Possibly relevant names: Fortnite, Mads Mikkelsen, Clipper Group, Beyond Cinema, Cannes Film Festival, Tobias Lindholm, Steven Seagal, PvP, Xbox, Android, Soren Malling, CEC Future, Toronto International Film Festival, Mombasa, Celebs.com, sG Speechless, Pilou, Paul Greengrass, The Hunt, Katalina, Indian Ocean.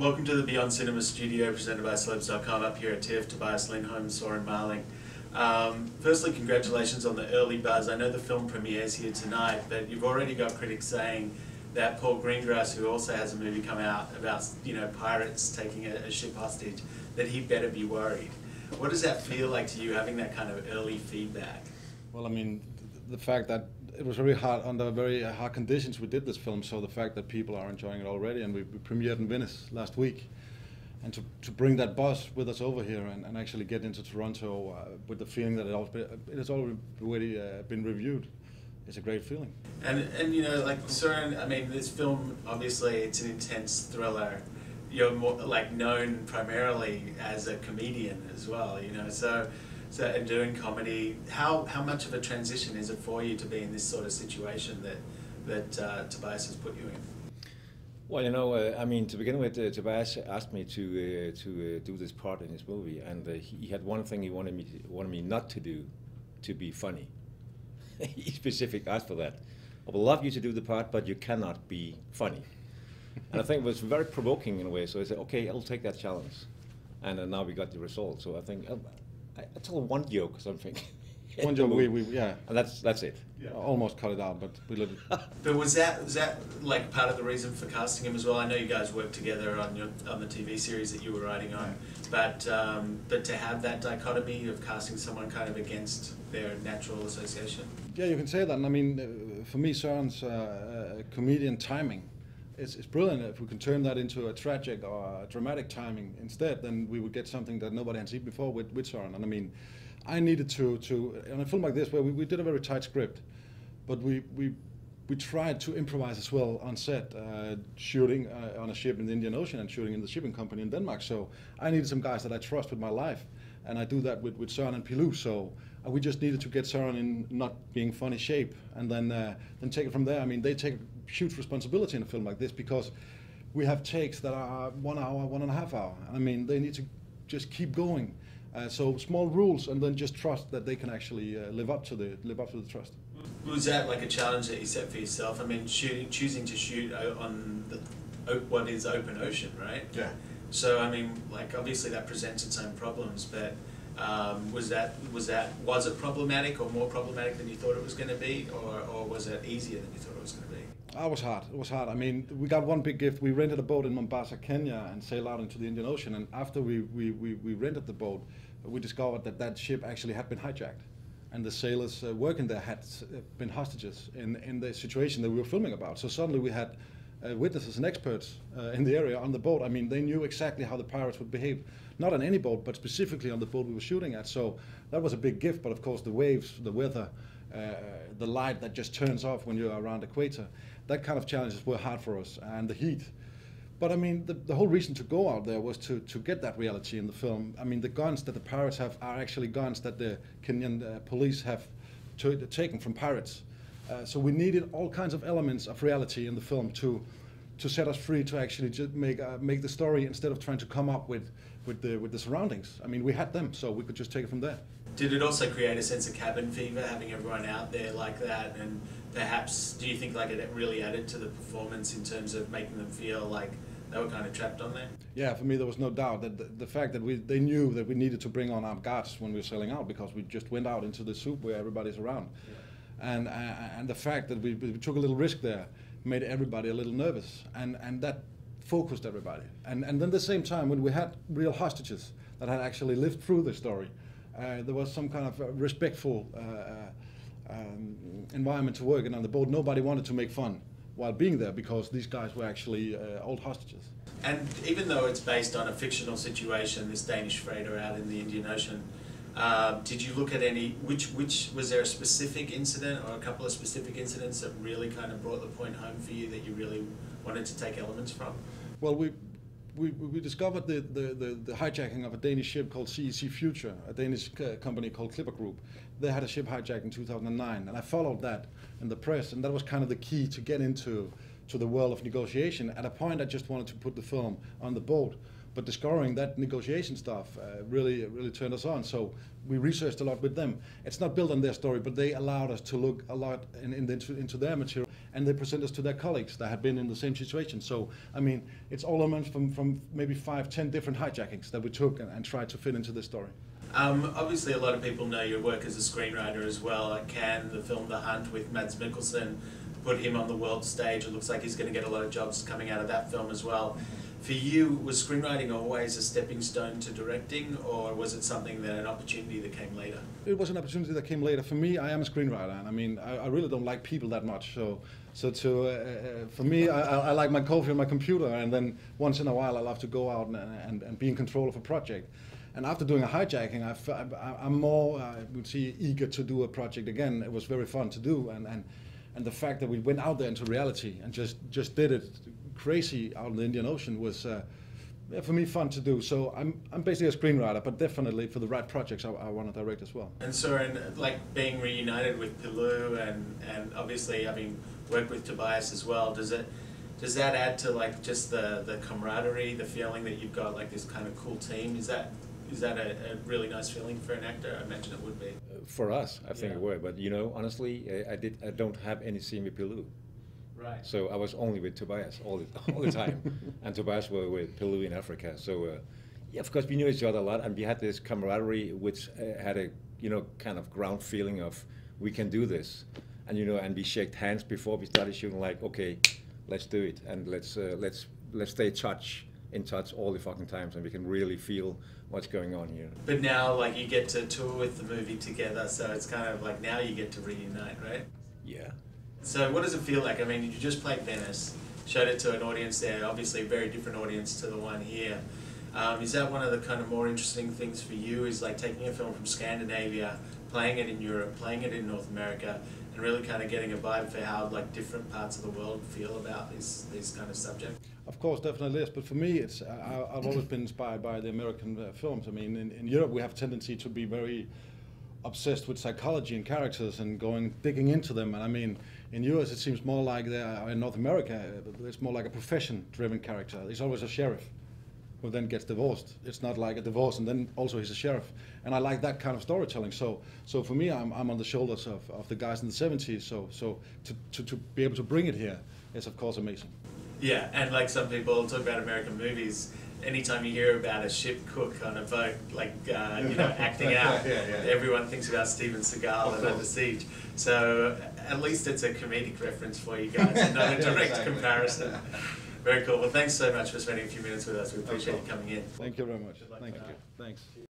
Welcome to the Beyond Cinema studio presented by Celebs.com. Up here at TIFF, Tobias Lindholm and Soren Malling. Firstly, congratulations on the early buzz. I know the film premieres here tonight, but you've already got critics saying that Paul Greengrass, who also has a movie come out about pirates taking a ship hostage, that he better be worried. What does that feel like to you, having that kind of early feedback? Well, I mean, the fact that it was very hard, under very hard conditions we did this film, so the fact that people are enjoying it already, and we premiered in Venice last week, and to bring that buzz with us over here and actually get into Toronto with the feeling that it has already been reviewed, it's a great feeling. And you know, like Soren, I mean, this film, obviously it's an intense thriller. You're more like known primarily as a comedian as well, you know, so and doing comedy, how much of a transition is it for you to be in this sort of situation that Tobias has put you in? Well, you know, I mean, to begin with, Tobias asked me to do this part in his movie, and he had one thing he wanted me not to do, to be funny. He specifically asked for that. I would love you to do the part, but you cannot be funny. And I think it was very provoking in a way. So I said, okay, I'll take that challenge, and now we got the result. So I think. I told one joke or something. One joke, yeah. And that's it. Yeah. Almost cut it out, but we lived it. But was that like part of the reason for casting him as well? I know you guys worked together on the TV series that you were writing on, but to have that dichotomy of casting someone kind of against their natural association. Yeah, you can say that. And I mean, for me, Soren's comedian timing is brilliant. If we can turn that into a tragic or a dramatic timing instead, then we would get something that nobody had seen before with Soren. And I mean, I needed to on a film like this, where we did a very tight script, but we tried to improvise as well on set, shooting on a ship in the Indian Ocean and shooting in the shipping company in Denmark. So I needed some guys that I trust with my life, and I do that with Soren and Pilou. So we just needed to get Soren in not being funny shape, and then take it from there. I mean, they take huge responsibility in a film like this, because we have takes that are 1 hour, 1.5 hours. I mean, they need to just keep going. So small rules, and then just trust that they can actually live up to the trust. Was that like a challenge that you set for yourself? I mean, choosing to shoot on what is open ocean, right? Yeah. So I mean, like obviously that presents its own problems, but was it problematic, or more problematic than you thought it was going to be, or was it easier than you thought it was going to be? It was hard. It was hard. I mean, we got one big gift. We rented a boat in Mombasa, Kenya, and sailed out into the Indian Ocean. And after we rented the boat, we discovered that ship actually had been hijacked, and the sailors working there had been hostages in the situation that we were filming about. So suddenly we had witnesses and experts in the area on the boat. I mean, they knew exactly how the pirates would behave, not on any boat, but specifically on the boat we were shooting at. So that was a big gift. But of course, the waves, the weather, the light that just turns off when you're around equator, that kind of challenges were hard for us, and the heat. But I mean, the whole reason to go out there was to get that reality in the film. I mean, the guns that the pirates have are actually guns that the Kenyan police have taken from pirates. So we needed all kinds of elements of reality in the film to set us free to actually just make the story, instead of trying to come up with the surroundings. I mean, we had them, so we could just take it from there. Did it also create a sense of cabin fever, having everyone out there like that? And perhaps, do you think like it really added to the performance in terms of making them feel like they were kind of trapped on there? Yeah, for me there was no doubt that the fact that they knew that we needed to bring on our guards when we were sailing out, because we just went out into the soup where everybody's around. Yeah. And the fact that we took a little risk there made everybody a little nervous, and that focused everybody. And then at the same time, when we had real hostages that had actually lived through the story, there was some kind of respectful environment to work in on the boat. Nobody wanted to make fun while being there, because these guys were actually old hostages. And even though it's based on a fictional situation, this Danish freighter out in the Indian Ocean, did you look at which was there a specific incident or a couple of specific incidents that really kind of brought the point home for you, that you really wanted to take elements from? Well, we discovered the hijacking of a Danish ship called CEC Future, a Danish company called Clipper Group. They had a ship hijacked in 2009, and I followed that in the press, and that was kind of the key to get into the world of negotiation. At a point, I just wanted to put the film on the boat, But discovering that negotiation stuff really turned us on. So we researched a lot with them. It's not built on their story, but they allowed us to look a lot into their material, and they present us to their colleagues that had been in the same situation. So, I mean, it's all elements from maybe 5, 10 different hijackings that we took and tried to fit into this story. Obviously, a lot of people know your work as a screenwriter as well. At Cannes, the film The Hunt with Mads Mikkelsen put him on the world stage. It looks like he's going to get a lot of jobs coming out of that film as well. For you, was screenwriting always a stepping stone to directing, or was it something that an opportunity that came later? It was an opportunity that came later. For me, I am a screenwriter, and I mean, I really don't like people that much. So for me, I like my coffee and my computer, and then once in a while, I love to go out and be in control of a project. And after doing a hijacking, I'm more, I would say, eager to do a project again. It was very fun to do, and the fact that we went out there into reality and just did it crazy out in the Indian Ocean was, for me, fun to do. So I'm basically a screenwriter, but definitely for the right projects I want to direct as well. And Soren, like being reunited with Pilou and obviously having worked with Tobias as well, does that add to like just the camaraderie, the feeling that you've got like this kind of cool team? Is that a really nice feeling for an actor? I imagine it would be. For us, I think it would. But you know, honestly, I don't have any scene with Pilou. Right. So I was only with Tobias all the time, and Tobias were with Pilou in Africa. So yeah, of course we knew each other a lot, and we had this camaraderie, which had a kind of ground feeling of we can do this, and and we shook hands before we started shooting. Like, okay, let's do it, and let's stay in touch. All the fucking times, and we can really feel what's going on here. But now, like, you get to tour with the movie together, so it's kind of like now you get to reunite, right? Yeah. So what does it feel like? I mean, you just played Venice, showed it to an audience there, obviously a very different audience to the one here. Is that one of the kind of more interesting things for you, is like taking a film from Scandinavia, playing it in Europe, playing it in North America, and really kind of getting a vibe for how like different parts of the world feel about these kind of subjects? Of course, definitely is. But for me, it's I've always been inspired by the American films. I mean, in Europe, we have a tendency to be very obsessed with psychology and characters and digging into them. And I mean, in US, it seems more like in North America, it's more like a profession-driven character. There's always a sheriff who then gets divorced. It's not like a divorce and then also he's a sheriff. And I like that kind of storytelling. So for me, I'm on the shoulders of the guys in the 70s. So to be able to bring it here is, of course, amazing. Yeah, and like some people talk about American movies, anytime you hear about a ship cook on a boat, like, acting out, everyone thinks about Steven Seagal and Under Siege. So at least it's a comedic reference for you guys, and not a direct comparison. Yeah. Very cool. Well, thanks so much for spending a few minutes with us. We appreciate you coming in. Thank you very much. Thank you. Thanks.